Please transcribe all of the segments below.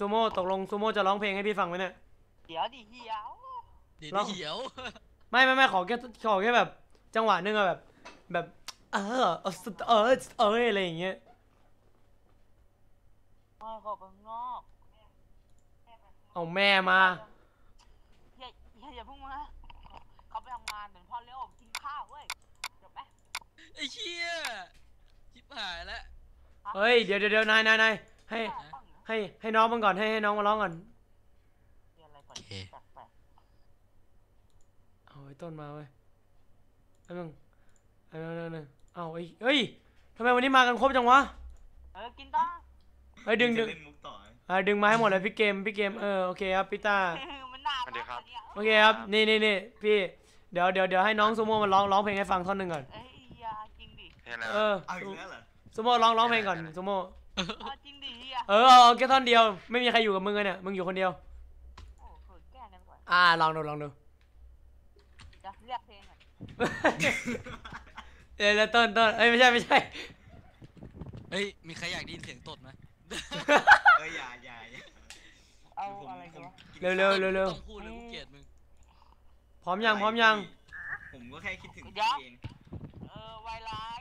ซูโม่ตกลงซูโม่จะร้องเพลงให้พี่ฟังไหมเนี่ยเดี๋ยวดิเหี้ยวเดี๋ยวเหี้ยวไม่ขอแค่แบบจังหวะนึงอะแบบอะไรอย่างเงี้ยไม่ขอไปนอกเอาแม่มาอย่าพุ่งมาเขาไปทำงานเดี๋ยวพ่อเลี้ยงผมกินข้าวเว้ยจบไหมไอ้เชี่ยชิบหายแล้วเฮ้ยเดี๋ยวนายให้น้องมันก่อนให้น้องมาร้องก่อนเอาไอ้ต้นมาเว้ยไอ้มึงเอาไอ้เฮ้ยทำไมวันนี้มากันครบจังวะกินต้าไอ้ดึงมาให้หมดเลยพี่เกมโอเคครับพี่ต้าโอเคครับนี่พี่เดี๋ยวให้น้องซูโม่มันร้องเพลงให้ฟังท่อนหนึ่งก่อนซูโม่ร้องเพลงก่อนซูโม่เอาแค่ท่อนเดียวไม่มีใครอยู่กับมึงเลยเนี่ยมึงอยู่คนเดียวลองดูเรียกเพลงเลยต้นเอ้ยไม่ใช่เฮ้ยมีใครอยากได้ยินเสียงตดไหมเฮ้ยอย่าเอาอะไรกันวะเร็วต้องพูดเลยกูเกลียดมึงพร้อมยังผมก็แค่คิดถึงเองวายร้าย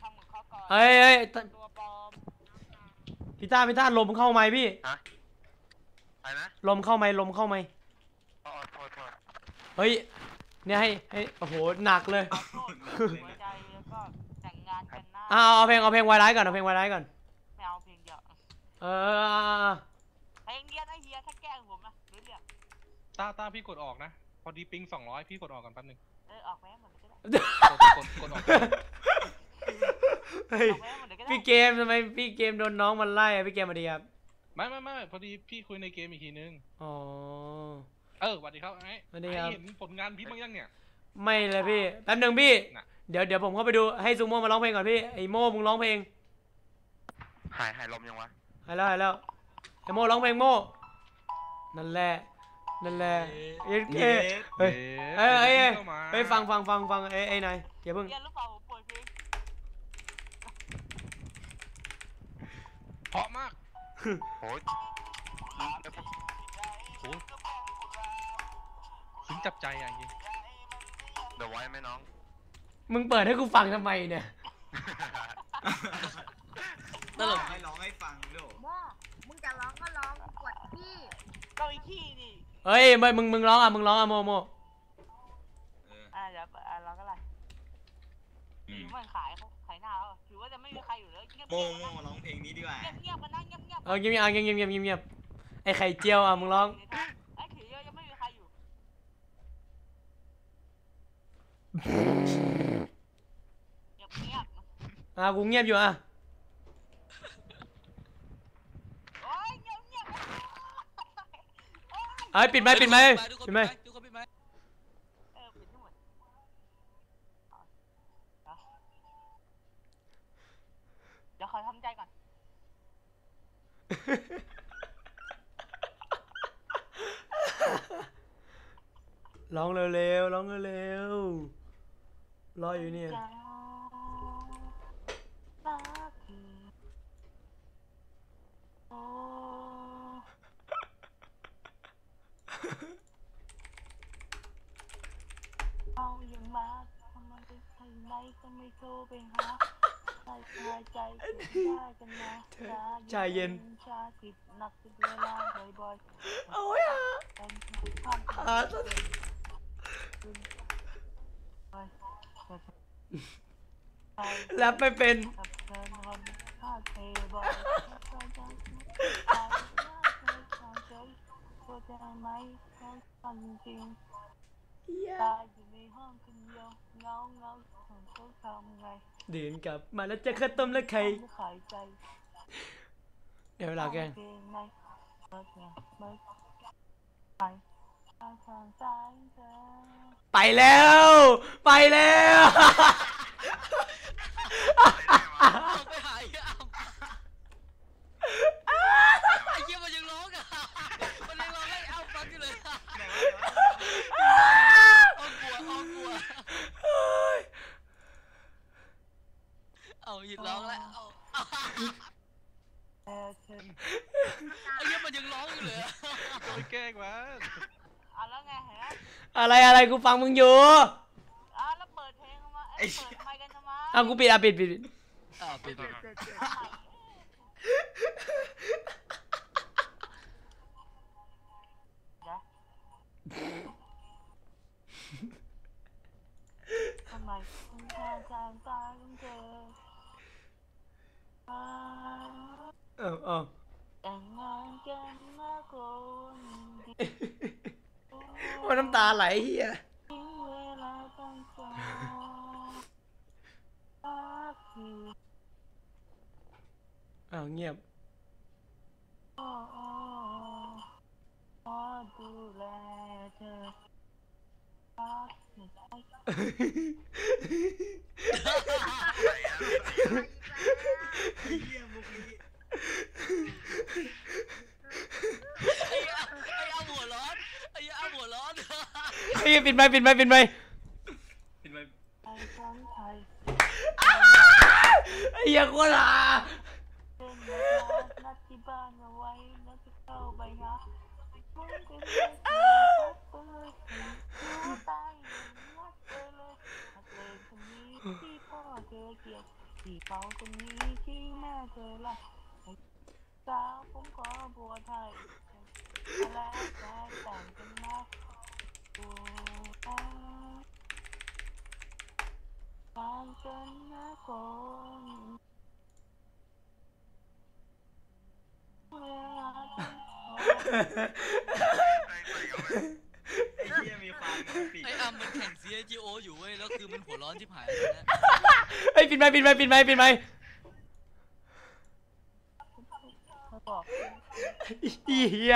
ทำกับเขาก่อนเฮ้ยตัวปลอมพี่ต้าลมเข้าไหมพี่ฮะอะไรนะลมเข้าไหมเฮ้ยเนี่ยให้โอ้โหหนักเลยเอาเพลงวายร้ายก่อนไม่เอาเพลงเดียวเพลงเดียวนะเฮียถ้าแกล้งผมนะหรือเดี๋ยวต้าพี่กดออกนะพอดีปิง200พี่กดออกก่อนแป๊บนึงออกแม่หมดก็ได้กดออกพี่เกมทำไมพี่เกมโดนน้องมันไล่พี่เกมมาดีครับไม่พอดีพี่คุยในเกมอีกทีนึงอ๋อสวัสดีครับไอ้เห็นผลงานพี่บ้างยังเนี่ยไม่เลยพี่แป๊บนึงพี่เดี๋ยวผมเข้าไปดูให้ซูโม่มาร้องเพลงก่อนพี่ไอ้โม่มึงร้องเพลงหายลมยังวะหายแล้วไอ้โม่ร้องเพลงโม่นั่นแหละเอ็นเกตเฮ้ยฟังไอ้นายอย่าเพิ่งเพราะมากโอ้ยถึงจับใจอย่างงี้เดี๋ยวไว้ไหมน้องมึงเปิดให้กูฟังทำไมเนี่ยตลกให้ร้องให้ฟังด้วยมึงจะร้องก็ร้องกดขี้ก็อีขี้ดิเฮ้ยมึงร้องอ่ะโมเดี๋ยวร้องก็ไรถือว่าขายหน้าแล้วถือว่าจะไม่มีใครอยู่เลยโมร้องเพลงนี้ดีกว่าเงียบกันนะเงียบเงียบไอ้ไข่เจียวอ่ะมึงร้องไอ้ถือว่ายังไม่มีใครอยู่เงียบกูเงียบอยู่อ่ะเอ้ยปิดไหมเดี๋ยวขอทำใจก่อนร้องเร็วรออยู่เนี่ยเอาอย่างมากทำมันไปใส่ไหนก็ไม่โทรไปหาใส่ใจได้กันนะใจเย็นชาติดหนักติดเวลาบ่อยๆเอาไว้ฮะแล้วไม่เป็นเดินกลับมาแล้วจะข้าวต้มและไข่เดี๋ยวเวลาแกไปแล้วร้องแล้ว ไอ้เหี้ยมันยังร้องอยู่เลยก็ไม่แกล้งมาเอาแล้วไงฮะอะไรอะไรกูฟังมึงอยู่อ้าวแล้วเปิดเพลงมาเปิดไมค์กันทำไมอ้าวกูปิดอ่ะปิดอ้าวปิดทำไมคุณแค่จางตาคุณเจออ้าวแต่งงานกันมาคนว่าน้ำตาไหลเฮียอ้าวเงียบไอ้ปิดไมค์ปิดไมค์ไอ้ยาโคลานัดที่บ้านเอาไว้แล้วจะเข้าไปนะที่พ่อเธอเกลียดที่เขาคนนี้ที่แม่เธอรักสาวผมขอบัวไทยและแต่แต่งกันนะการเจอหน้าคนเวลาไอ้เหี้ยมีความปีกไอ้อำมันแข่ง CSGO อยู่เว้ยแล้วคือมันหัวร้อนชิบหายเลยนะไอ้ปิดไมค์อีเหี้ย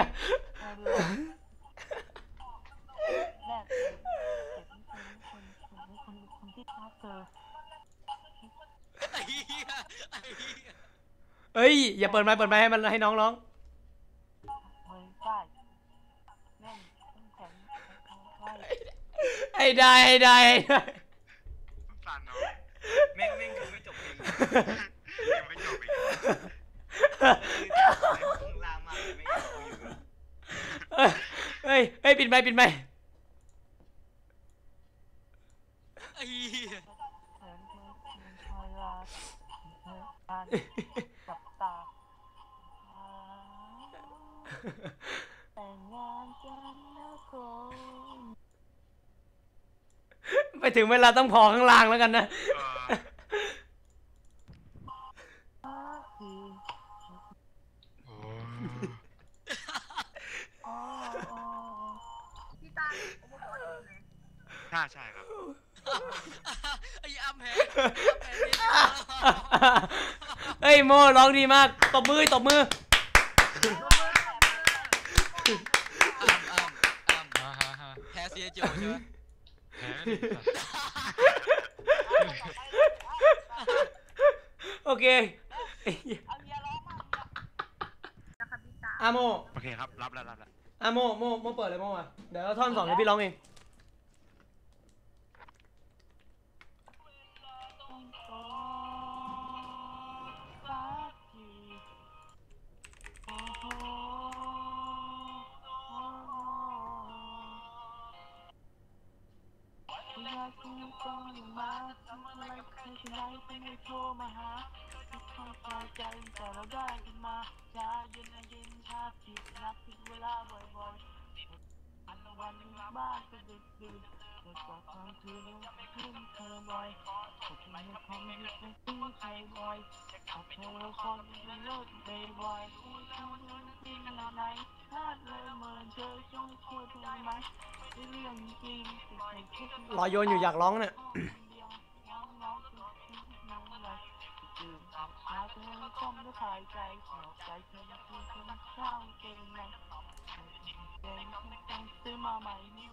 เฮ้ยอย่าเปิดไมค์ให้มันให้น้องร้องได้สารน้องแม่งคือไม่จบเองยังไม่จบอีกคือลามมาไม่ยอมอยู่เฮ้ยปิดไมค์ไอ้กับตาแต่งงานกันแล้วคนไปถึงเวลาต้องพอข้างล่างแล้วกันนะใช่ครับไอ้อัมแฮเฮ้ยโมร้องดีมากตบมืออัมแพ้เสียโจใช่ไหมโอเคอาโมโอเคครับรับแล้วอาโมโมเปิดเลยโมมาเดี๋ยวเราท่อนสองให้พี่ร้องเองรอโยนอยู่อยากร้องเนี่ย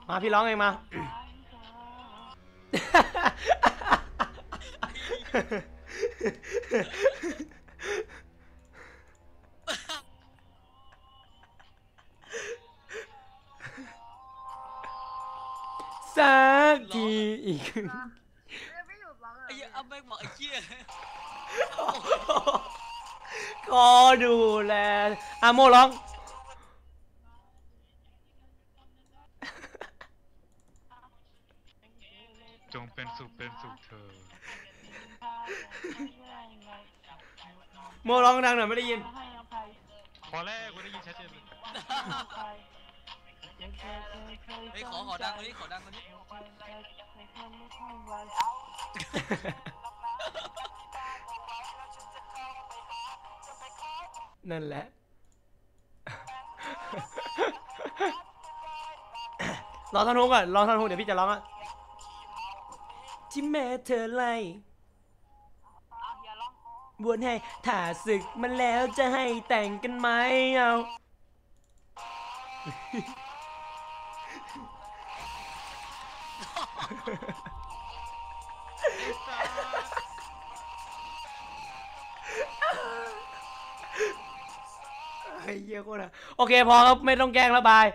มาพี่ร้องเองมาสักทีอีกไอ้เหี้ยอัพแม่งบอกไอ้เหี้ย ก็ดูแลอาโมร้องจงเป็นสุขเธอโมร้องดังหน่อยไม่ได้ยินขอแรกกูได้ยินชัดเจนไอ้ขอดังคนนี้นั่นแหละลองท่อนฮุกก่อนลองท่อนฮุกเดี๋ยวพี่จะร้องอ่ะที่แม่เธอไล่บวชให้ถ้าศึกมันแล้วจะให้แต่งกันไหมเอาไอ้เหี้ยโคตรโอเคพอครับไม่ต้องแกล้งแล้วบาย